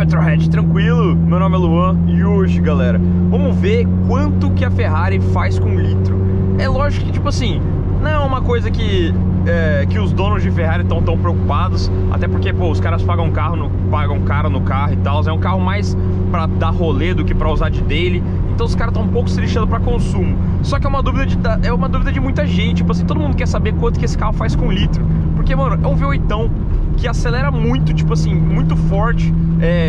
PetrolHead, tranquilo? Meu nome é Luan e hoje, galera, vamos ver quanto que a Ferrari faz com litro. É lógico que, tipo assim, não é uma coisa que os donos de Ferrari estão tão preocupados, até porque, pô, os caras pagam caro no carro e tal, é um carro mais pra dar rolê do que pra usar de daily, então os caras estão um pouco se lixando pra consumo. Só que é uma dúvida de muita gente, tipo assim, todo mundo quer saber quanto que esse carro faz com litro, porque, mano, é um V8ão que acelera muito, tipo assim, muito forte,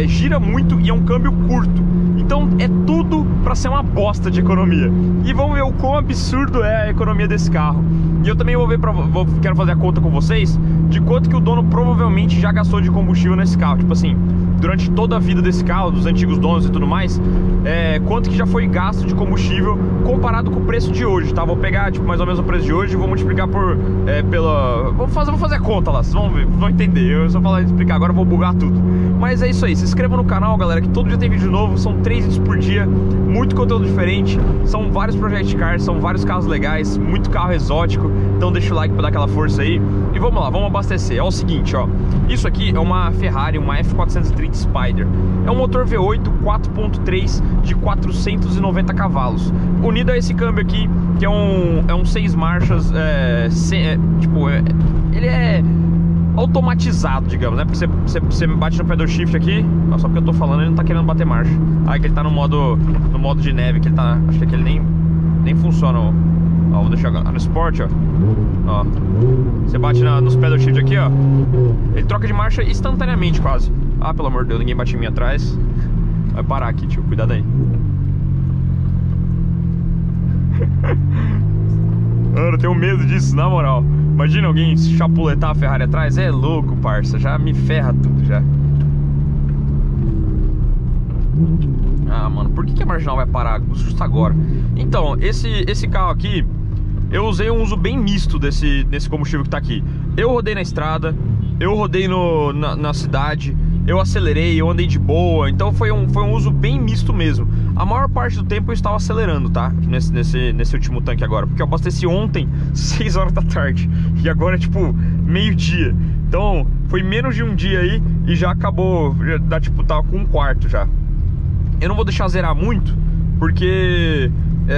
gira muito e é um câmbio curto. Então é tudo pra ser uma bosta de economia. E vamos ver o quão absurdo é a economia desse carro. E eu também vou ver, quero fazer a conta com vocês de quanto que o dono provavelmente já gastou de combustível nesse carro. Tipo assim, durante toda a vida desse carro, dos antigos donos e tudo mais, quanto que já foi gasto de combustível comparado com o preço de hoje, tá? Vou pegar, tipo, mais ou menos o preço de hoje e vou multiplicar por... Vou fazer a conta lá, vocês vão ver, vão entender. Eu só falar e explicar, agora eu vou bugar tudo. Mas é isso aí, se inscreva no canal, galera, que todo dia tem vídeo novo, são 3 por dia, muito conteúdo diferente, são vários project cars, são vários carros legais, muito carro exótico, então deixa o like pra dar aquela força aí e vamos lá, vamos abastecer. É o seguinte, ó, isso aqui é uma Ferrari, uma F430 Spyder, é um motor V8 4.3 de 490 cavalos, unido a esse câmbio aqui, que é um 6 marchas, ele é automatizado, digamos, né? Porque você bate no pedal shift aqui. Só porque eu tô falando, ele não tá querendo bater marcha. Ah, que ele tá no modo de neve, que ele tá... Acho que aquele nem funciona. Ó, vou deixar no Sport, ó. Ó, você bate nos pedal shift aqui, ó. Ele troca de marcha instantaneamente, quase. Ah, pelo amor de Deus, ninguém bate em mim atrás. Vai parar aqui, tio, cuidado aí. Mano, eu tenho medo disso, na moral. Imagina alguém chapuletar a Ferrari atrás. É louco, parça, já me ferra tudo já. Ah, mano, por que a marginal vai parar justo agora? Então, esse carro aqui, eu usei um uso bem misto desse combustível que tá aqui. Eu rodei na estrada, eu rodei na cidade, eu acelerei, eu andei de boa. Então foi um uso bem misto mesmo. A maior parte do tempo eu estava acelerando, tá? Nesse último tanque agora, porque eu abasteci ontem 6 horas da tarde e agora é tipo meio-dia. Então foi menos de um dia aí e já acabou, já dá, tipo, tava com um quarto já. Eu não vou deixar zerar muito, porque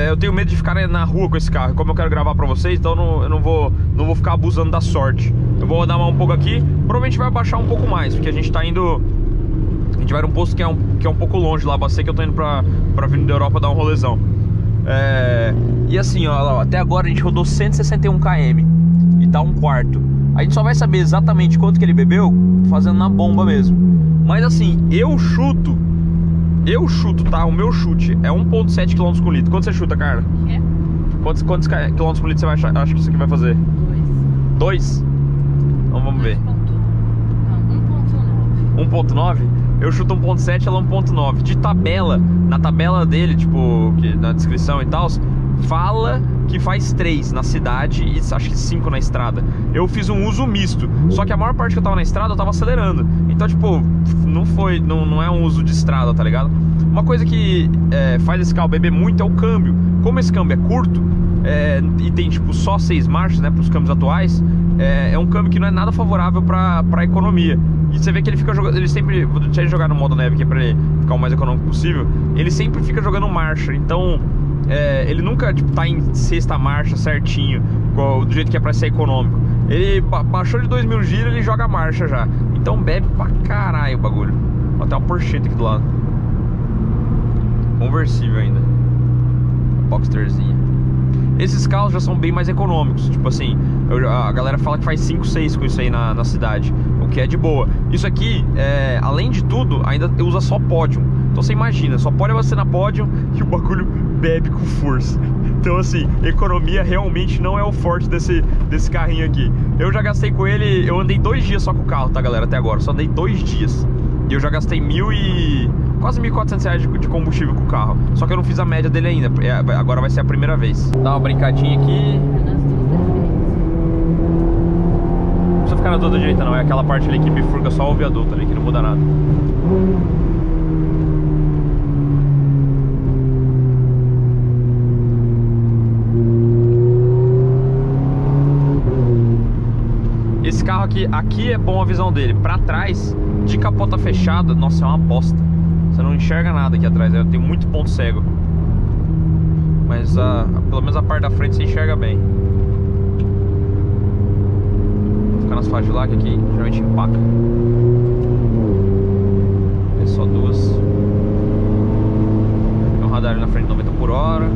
eu tenho medo de ficar na rua com esse carro. Como eu quero gravar pra vocês, então eu não vou ficar abusando da sorte. Eu vou rodar um pouco aqui, provavelmente vai baixar um pouco mais, porque a gente vai num posto que é um pouco longe lá, que eu tô indo pra Avenida Europa dar um rolezão. E assim, ó, até agora a gente rodou 161 km e tá um quarto. A gente só vai saber exatamente quanto que ele bebeu fazendo na bomba mesmo. Mas assim, eu chuto, tá? O meu chute é 1.7 km por litro. Quanto você chuta, Carla? É. Quantos km por litro você acha que isso aqui vai fazer? 2? Então vamos ver. 1.9? Eu chuto 1.7, ela é 1.9. De tabela, na tabela dele, tipo, na descrição e tal, fala que faz 3 na cidade e acho que 5 na estrada. Eu fiz um uso misto, só que a maior parte que eu tava na estrada eu tava acelerando. Então, tipo, não é um uso de estrada, tá ligado? Uma coisa que faz esse carro beber muito é o câmbio. Como esse câmbio é curto e tem, tipo, só 6 marchas, né, pros câmbios atuais, é um câmbio que não é nada favorável pra economia. E você vê que ele fica jogando, ele sempre... Vou deixar ele jogar no modo neve aqui pra ele ficar o mais econômico possível. Ele sempre fica jogando marcha, então... ele nunca, tipo, tá em 6ª marcha certinho, do jeito que é pra ser econômico. Ele baixou de 2000 giros, ele joga a marcha já. Então bebe pra caralho o bagulho. Ó, tem uma Porsche aqui do lado. Conversível ainda. Boxsterzinha. Esses carros já são bem mais econômicos. Tipo assim, a galera fala que faz 5, 6 com isso aí na cidade, o que é de boa. Isso aqui, além de tudo, ainda usa só Podium. Então você imagina, só pode você na Podium que o bagulho bebe com força. Então assim, economia realmente não é o forte desse carrinho aqui. Eu já gastei com ele, eu andei 2 dias só com o carro, tá, galera? Até agora, só andei 2 dias e eu já gastei quase R$1.400 de combustível com o carro. Só que eu não fiz a média dele ainda, agora vai ser a primeira vez. Dá uma brincadinha aqui. Não precisa ficar na toda direita não, é aquela parte ali que bifurca só o viaduto ali, que não muda nada. Esse carro aqui é bom a visão dele. Pra trás, de capota fechada, nossa, é uma bosta. Você não enxerga nada aqui atrás, tem muito ponto cego. Mas pelo menos a parte da frente você enxerga bem. Vou ficar nas faixas de lá, que aqui geralmente empaca. É só duas. Tem um radar ali na frente de 90 por hora.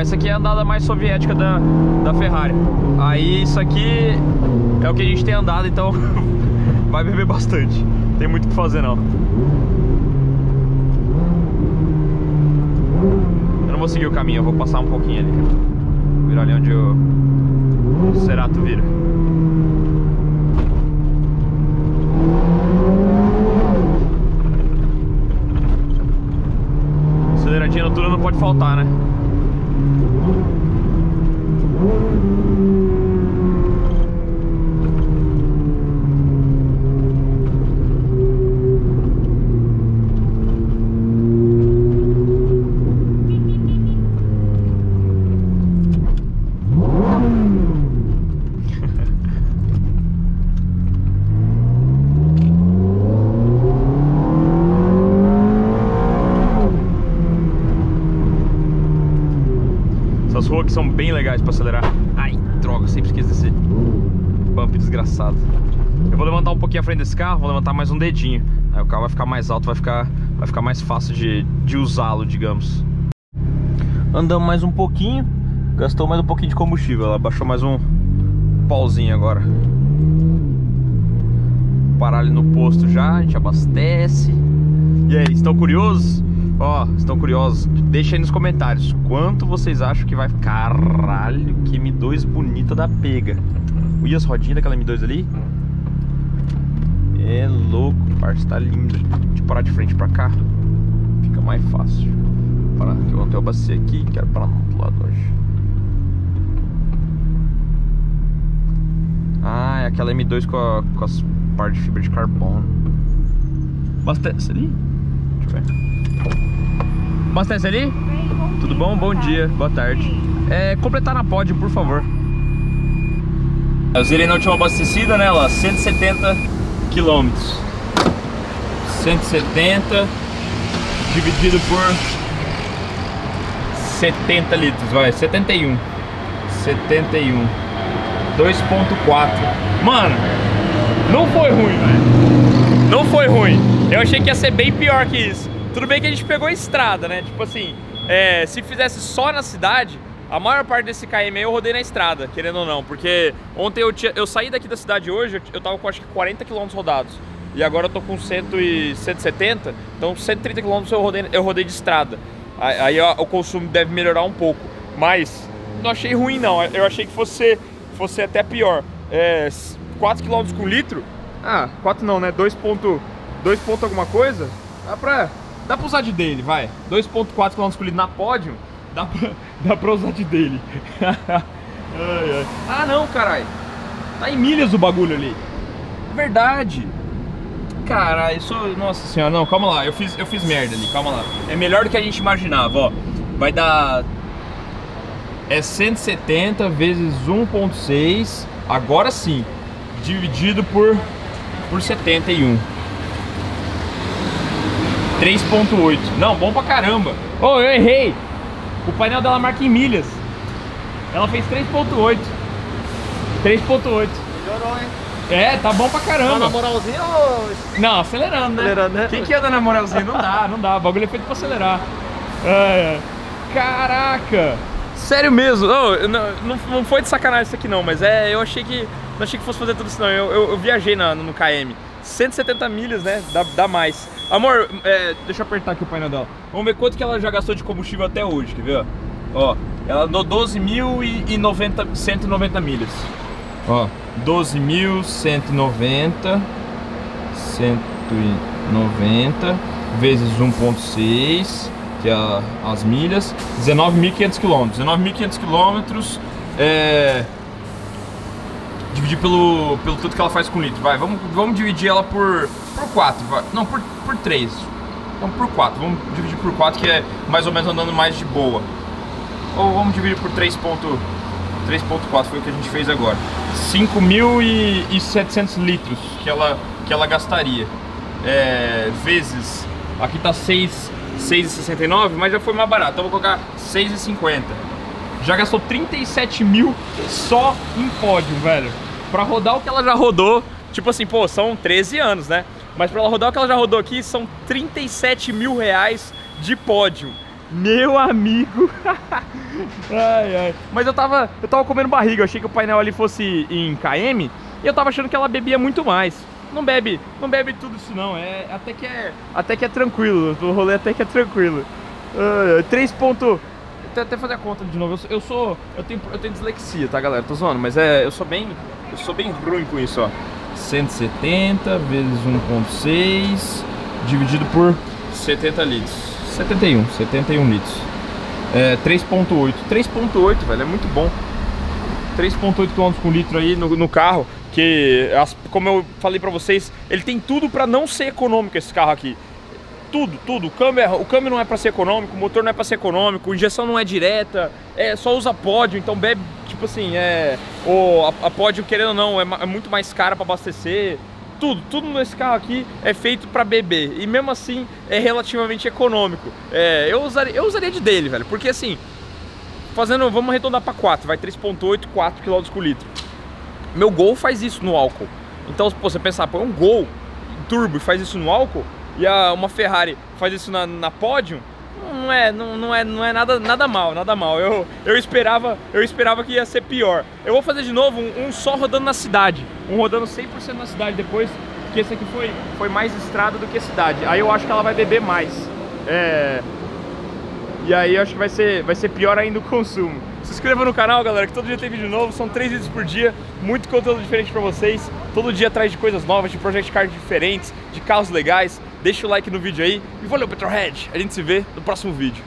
Essa aqui é a andada mais soviética da Ferrari. Aí isso aqui é o que a gente tem andado, então vai beber bastante. Tem muito o que fazer não. Eu não vou seguir o caminho, eu vou passar um pouquinho ali. Virar ali onde o Cerato vira. Aceleradinha no túnel não pode faltar, né? Que são bem legais pra acelerar. Ai, droga, sempre esqueço desse bump desgraçado. Eu vou levantar um pouquinho a frente desse carro, vou levantar mais um dedinho. Aí o carro vai ficar mais alto, vai ficar mais fácil de usá-lo, digamos. Andamos mais um pouquinho, gastou mais um pouquinho de combustível. Ela baixou mais um pauzinho agora. Vou parar ali no posto já, a gente abastece. E aí, estão curiosos? Ó, estão curiosos? Deixa aí nos comentários quanto vocês acham que vai... Caralho, que M2 bonita da pega. Ui, as rodinhas daquela M2 ali. É louco, parça, tá lindo. Deixa eu parar de frente pra cá, fica mais fácil. Parar aqui, eu vou abastecer aqui, quero parar no outro lado hoje. Ah, é aquela M2 com as partes de fibra de carbono. Abastece ali? Deixa eu ver. Abastece ali? Bem, bom tudo dia, bom? Bom dia, boa tarde. É, completar na pod, por favor. Eu zerei na última abastecida, né? Lá, 170 km. 170 dividido por 70 litros, vai, 71. 71. 2.4. Mano, não foi ruim, velho. Não foi ruim. Eu achei que ia ser bem pior que isso. Tudo bem que a gente pegou a estrada, né? Tipo assim, se fizesse só na cidade, a maior parte desse KM aí eu rodei na estrada, querendo ou não. Porque ontem eu saí daqui da cidade hoje, eu tava com acho que 40 km rodados. E agora eu tô com 170, então 130 km eu rodei de estrada. Aí o consumo deve melhorar um pouco. Mas não achei ruim não, eu achei que fosse até pior. 4 km com litro? Ah, 4 não, né? 2 ponto alguma coisa? Dá pra usar de daily, vai. 2.4 km por litro na Podium, dá pra usar de daily. Ah não, caralho. Tá em milhas o bagulho ali. Verdade. Caralho, isso... Nossa senhora, não, calma lá. Eu fiz merda ali, calma lá. É melhor do que a gente imaginava, ó. Vai dar... É 170 vezes 1.6, agora sim, dividido por 71. 3.8. Não, bom pra caramba. Oh, eu errei. O painel dela marca em milhas. Ela fez 3.8. 3.8. Melhorou, hein? É, tá bom pra caramba. Tá na moralzinha ou... Não, acelerando, né? Acelerando, né? Quem que anda na moralzinha? Não dá, não dá. O bagulho é feito pra acelerar. É. Caraca. Sério mesmo. Oh, não foi de sacanagem isso aqui não, mas eu achei que... Não achei que fosse fazer tudo isso não. Eu viajei no KM. 170 milhas, né? Dá mais. Amor, deixa eu apertar aqui o painel dela. Vamos ver quanto que ela já gastou de combustível até hoje, quer ver? Ó, ela andou 12.190 milhas. Ó, 12.190 vezes 1.6, que é as milhas, 19.500 km. 19.500 km é... dividir pelo tudo que ela faz com litro, vai, vamos dividir ela por 4, vai. Não, por 3, então por 4, vamos dividir por 4 que é mais ou menos andando mais de boa, ou vamos dividir por 3.4, foi o que a gente fez agora, 5.700 litros que ela gastaria, vezes, aqui tá 6,69, mas já foi mais barato, então vou colocar 6,50. Já gastou 37 mil só em pódio, velho. Pra rodar o que ela já rodou, tipo assim, pô, são 13 anos, né? Mas pra ela rodar o que ela já rodou aqui, são 37 mil reais de pódio. Meu amigo! Ai, ai. Mas eu tava comendo barriga, eu achei que o painel ali fosse em KM, e eu tava achando que ela bebia muito mais. Não bebe tudo isso não, até que é tranquilo, o rolê até que é tranquilo. 3.1. Até fazer a conta de novo, eu tenho dislexia, tá galera, tô zoando, mas eu sou bem ruim com isso, ó. 170 vezes 1.6 dividido por 70 litros, 71 litros, 3.8, velho, é muito bom, 3.8 km por litro aí no carro, que como eu falei pra vocês, ele tem tudo pra não ser econômico esse carro aqui. Tudo, o câmbio não é para ser econômico, o motor não é para ser econômico, a injeção não é direta, só usa pódio, então bebe, tipo assim, a pódio, querendo ou não, é muito mais cara para abastecer, tudo nesse carro aqui é feito para beber, e mesmo assim é relativamente econômico, eu usaria de dele, velho, porque assim, vamos arredondar para 4, vai 3.8, 4 km por litro, meu Gol faz isso no álcool, então pô, você pensar, pô, um Gol turbo e faz isso no álcool, e uma Ferrari faz isso na Podium, não é nada mal, eu esperava que ia ser pior. Eu vou fazer de novo um só rodando na cidade, um rodando 100% na cidade depois, porque esse aqui foi mais estrada do que cidade, aí eu acho que ela vai beber mais, e aí eu acho que vai ser pior ainda o consumo. Se inscreva no canal, galera, que todo dia tem vídeo novo, são 3 vídeos por dia, muito conteúdo diferente pra vocês, todo dia atrás de coisas novas, de project cars diferentes, de carros legais. Deixa o like no vídeo aí e valeu, PetrolHead! A gente se vê no próximo vídeo.